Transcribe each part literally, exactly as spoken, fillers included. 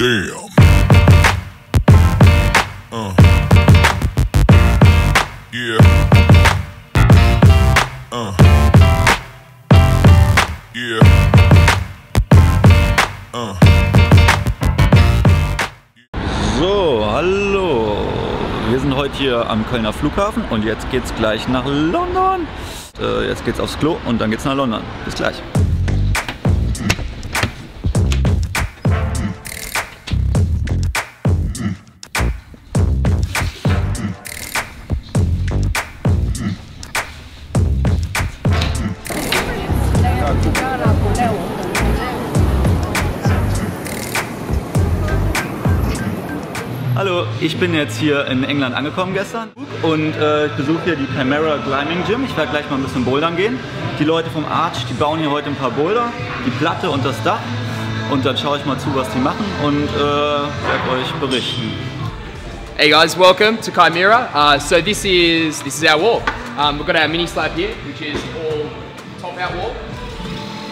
Damn. Uh. Yeah. Uh. Yeah. Uh. So, hallo. Wir sind heute hier am Kölner Flughafen und jetzt geht's gleich nach London. Äh, jetzt geht's aufs Klo und dann geht's nach London. Bis gleich. Hallo, ich bin jetzt hier in England angekommen gestern und äh, ich besuche hier die Chimera Climbing Gym. Ich werde gleich mal ein bisschen bouldern gehen. Die Leute vom Arch, die bauen hier heute ein paar Boulder, die Platte und das Dach. Und dann schaue ich mal zu, was die machen und äh, werde euch berichten. Hey guys, welcome to Chimera. Uh, so this is this is our wall. Um, we've got our mini slab here, which is all top out wall.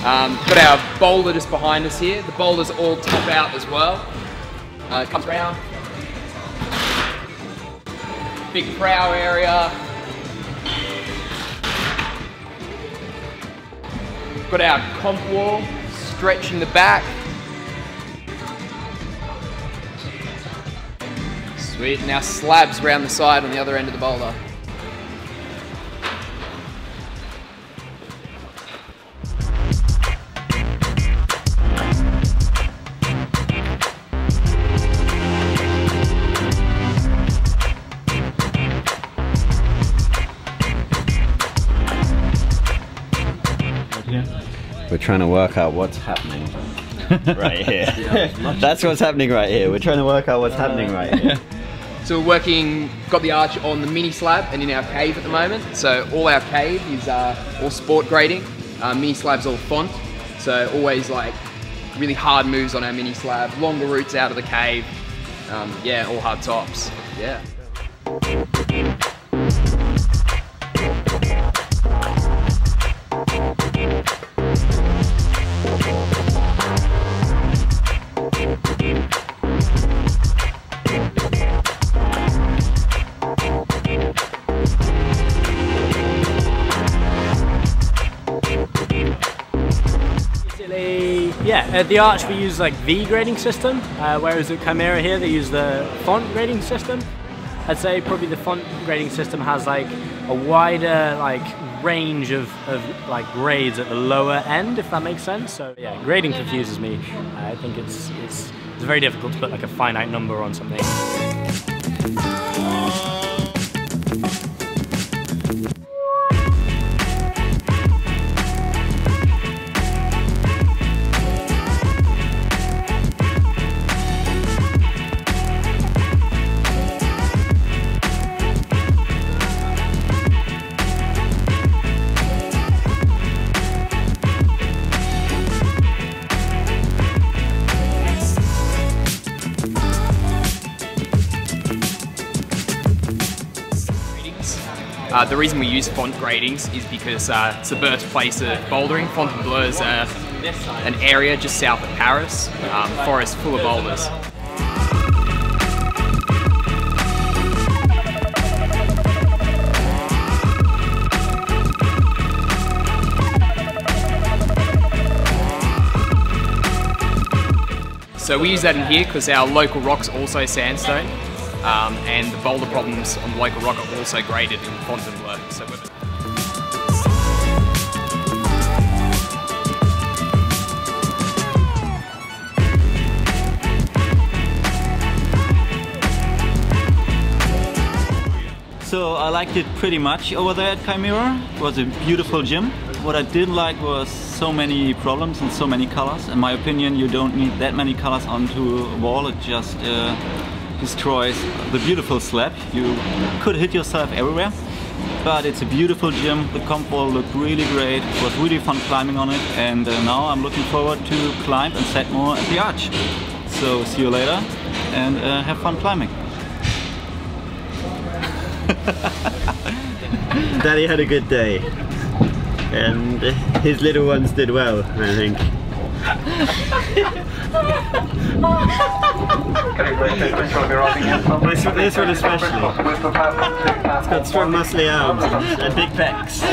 Um, got our boulder just behind us here. The boulder's all top out as well. Uh, comes round. Big prow area. Got our comp wall, stretching the back. Sweet, now slabs round the side on the other end of the boulder. We're trying to work out what's happening right here. Yeah, that's what's happening right here. We're trying to work out what's uh, happening right here. So we're working, got the arch on the mini slab and in our cave at the moment. So all our cave is uh, all sport grading. Uh, mini slab's all font. So always like really hard moves on our mini slab, longer routes out of the cave. Um, yeah, all hard tops. Yeah. Yeah, at the Arch we use like the grading system, uh, whereas at Chimera here they use the font grading system. I'd say probably the font grading system has like a wider like range of, of like grades at the lower end, if that makes sense. So yeah, grading confuses me. I think it's it's, it's very difficult to put like a finite number on something. Uh, the reason we use font gradings is because uh, it's the birthplace of bouldering. Fontainebleau is uh, an area just south of Paris, um, forest full of boulders. So we use that in here because our local rock's also sandstone. Um, and the boulder problems on the local rock are also graded in Fontainebleau. So So I liked it pretty much over there at Chimera. It was a beautiful gym. What I didn't like was so many problems and so many colors. In my opinion, you don't need that many colors onto a wall. It just uh, destroys the beautiful slab. You could hit yourself everywhere, but it's a beautiful gym. The comp wall looked really great. It was really fun climbing on it, and uh, now I'm looking forward to climb and set more at the Arch. So see you later, and uh, have fun climbing. Daddy had a good day, and his little ones did well, I think. This one, this one especially. It's got strong muscly arms and big pecs.